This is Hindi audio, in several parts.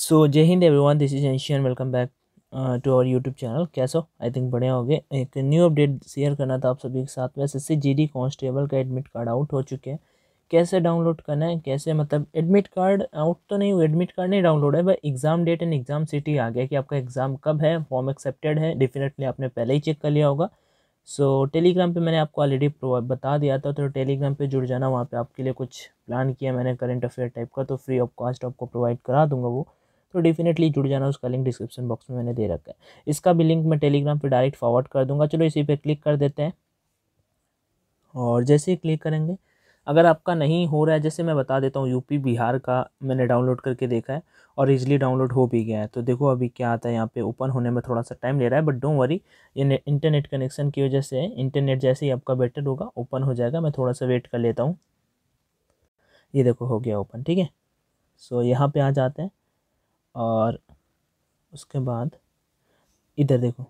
सो जय Hind everyone, this is Anshu and welcome back to our YouTube channel. कैसे हो? आई थिंक बढ़िया हो गए। एक न्यू अपडेट शेयर करना था आप सभी के साथ में। एसएससी जीडी कांस्टेबल का एडमिट कार्ड आउट हो चुके हैं। कैसे डाउनलोड करना है, कैसे मतलब एडमिट कार्ड आउट तो नहीं हुआ, एडमिट कार्ड नहीं डाउनलोड है, बस exam date and exam city आ गया कि आपका एग्ज़ाम कब है। फॉर्म एक्सेप्टेड है, डेफिनेटली आपने पहले ही चेक कर लिया होगा। सो टेलीग्राम पे मैंने आपको ऑलरेडी बता दिया था, तो टेलीग्राम पे जुड़ जाना। वहाँ पे आपके लिए कुछ प्लान किया मैंने करंट अफेयर टाइप का, तो फ्री ऑफ कॉस्ट आपको प्रोवाइड करा दूंगा वो, तो डेफिनेटली जुड़ जाना। उसका लिंक डिस्क्रिप्शन बॉक्स में मैंने दे रखा है। इसका भी लिंक मैं टेलीग्राम पे डायरेक्ट फॉरवर्ड कर दूँगा। चलो इसी पर क्लिक कर देते हैं, और जैसे ही क्लिक करेंगे, अगर आपका नहीं हो रहा है, जैसे मैं बता देता हूँ, यूपी बिहार का मैंने डाउनलोड करके देखा है और इजीली डाउनलोड हो भी गया है। तो देखो अभी क्या आता है, यहाँ पे ओपन होने में थोड़ा सा टाइम ले रहा है, बट डोंट वरी, ये इंटरनेट कनेक्शन की वजह से है। इंटरनेट जैसे ही आपका बेटर होगा ओपन हो जाएगा। मैं थोड़ा सा वेट कर लेता हूँ। ये देखो हो गया ओपन, ठीक है। सो यहाँ पर आ जाते हैं, और उसके बाद इधर देखो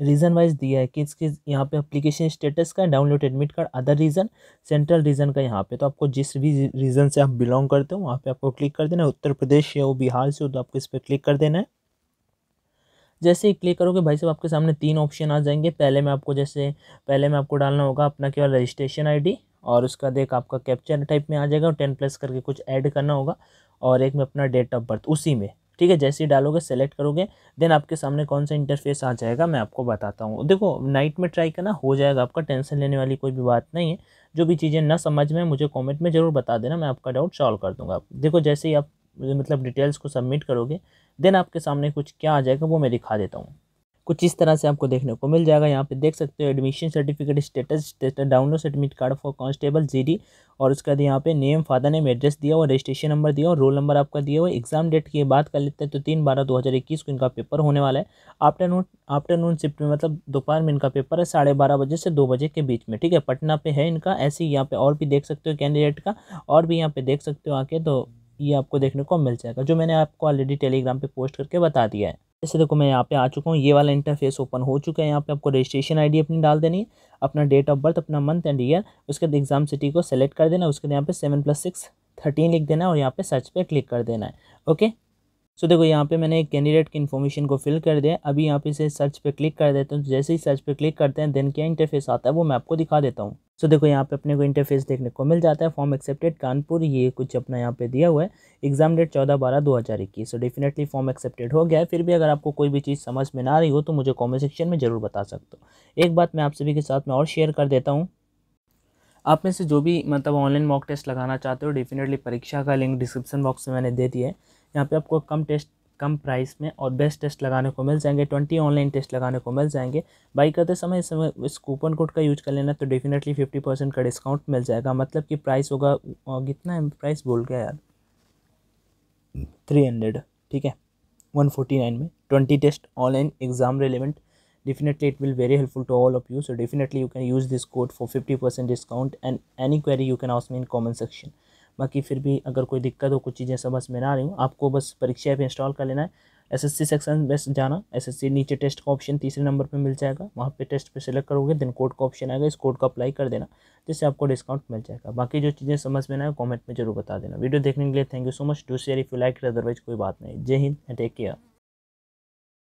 रीज़न वाइज दिया है कि इसके यहाँ पे एप्लीकेशन स्टेटस का, download admit card, other reason, central reason का। यहाँ पे तो आपको जिस भी रीज़न से आप बिलोंग करते हो वहाँ पे आपको क्लिक कर देना है। उत्तर प्रदेश से हो, बिहार से हो, तो आपको इस पर क्लिक कर देना है। जैसे ही क्लिक करोगे भाई साहब, आपके सामने तीन ऑप्शन आ जाएंगे। पहले में आपको डालना होगा अपना केवल रजिस्ट्रेशन आई, और उसका देख आपका कैप्चर टाइप में आ जाएगा, और 10+ करके कुछ ऐड करना होगा, और एक में अपना डेट ऑफ बर्थ उसी में, ठीक है। जैसे ही डालोगे, सेलेक्ट करोगे, देन आपके सामने कौन सा इंटरफेस आ जाएगा मैं आपको बताता हूँ। देखो नाइट में ट्राई करना, हो जाएगा आपका, टेंशन लेने वाली कोई भी बात नहीं है। जो भी चीज़ें ना समझ में मुझे कमेंट में ज़रूर बता देना, मैं आपका डाउट सॉल्व कर दूँगा। देखो जैसे ही आप मतलब डिटेल्स को सबमिट करोगे, देन आपके सामने कुछ क्या आ जाएगा वो मैं दिखा देता हूँ। कुछ इस तरह से आपको देखने को मिल जाएगा। यहाँ पे देख सकते हो, admission certificate status, download admit card for constable GD, और उसके बाद यहाँ पे नेम, फादर नेम, एड्रेस दिया हुआ, रजिस्ट्रेशन नंबर दिया हुआ, रोल नंबर आपका दिया हुआ। एग्जाम डेट की बात कर लेते हैं तो 3/12/2021 को इनका पेपर होने वाला है। आफ्टरनून शिफ्ट में, मतलब दोपहर में इनका पेपर है, 12:30 बजे से 2 बजे के बीच में, ठीक है। पटना पे है इनका। ऐसे ही यहाँ पे और भी देख सकते हो कैंडिडेट का, और भी यहाँ पे देख सकते हो आके, तो ये आपको देखने को मिल जाएगा, जो मैंने आपको ऑलरेडी टेलीग्राम पे पोस्ट करके बता दिया है। जैसे देखो मैं यहाँ पे आ चुका हूँ, ये वाला इंटरफेस ओपन हो चुका है। यहाँ पे आपको रजिस्ट्रेशन आईडी अपनी डाल देनी है, अपना डेट ऑफ बर्थ, अपना मंथ एंड ईयर, उसके बाद एग्जाम सिटी को सेलेक्ट कर देना, उसके बाद यहाँ पे 7+6=13 लिख देना है, और यहाँ पे सर्च पे क्लिक कर देना है। ओके, सो देखो यहाँ पे मैंने एक कैंडिडेट की इन्फॉर्मेशन को फिल कर दिया। अभी यहाँ पे से सर्च पे क्लिक कर देता हूँ। जैसे ही सर्च पे क्लिक करते हैं, देन क्या इंटरफेस आता है वो मैं आपको दिखा देता हूँ। सो देखो यहाँ पे अपने को इंटरफेस देखने को मिल जाता है। फॉर्म एक्सेप्टेड कानपुर, ये कुछ अपना यहाँ पे दिया हुआ है। Exam date 14/12/2021। So definitely form accepted हो गया है। फिर भी अगर आपको कोई भी चीज़ समझ में ना रही हो तो मुझे कॉमेंट सेक्शन में ज़रूर बता सकते हो। एक बात मैं आप सभी के साथ में और शेयर कर देता हूँ। आप में से जो भी मतलब ऑनलाइन मॉक टेस्ट लगाना चाहते हो, डेफिनेटली परीक्षा का लिंक डिस्क्रिप्शन बॉक्स में मैंने दे दिया है। यहाँ पे आपको कम टेस्ट, कम प्राइस में और बेस्ट टेस्ट लगाने को मिल जाएंगे। 20 ऑनलाइन टेस्ट लगाने को मिल जाएंगे। बाई करते समय इस कूपन कोड का यूज कर लेना, तो डेफिनेटली 50% का डिस्काउंट मिल जाएगा। मतलब कि प्राइस होगा, कितना है प्राइस बोल गया यार, 300, ठीक है, 149 में 20 test online exam relevant. Definitely it will very helpful to all of you. So definitely you can use this code for 50% discount, and any query you can ask me in comment section. बाकी फिर भी अगर कोई दिक्कत हो, कुछ चीज़ें समझ में ना आ रही हो, आपको बस परीक्षा ऐप इंस्टॉल कर लेना है। SSC सेक्शन में जाना, SSC नीचे टेस्ट का ऑप्शन तीसरे नंबर पे मिल जाएगा, वहाँ पे टेस्ट पे सेलेक्ट करोगे, देन कोड का ऑप्शन आएगा, इस कोड का अप्लाई कर देना, जिससे आपको डिस्काउंट मिल जाएगा। बाकी जो चीज़ें समझ में ना आए कॉमेंट में जरूर बता देना। वीडियो देखने के लिए thank you so much. Do share if you like, otherwise कोई बात नहीं। जय हिंद एंड टेक केयर।